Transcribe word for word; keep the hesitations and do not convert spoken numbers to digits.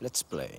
Let's play.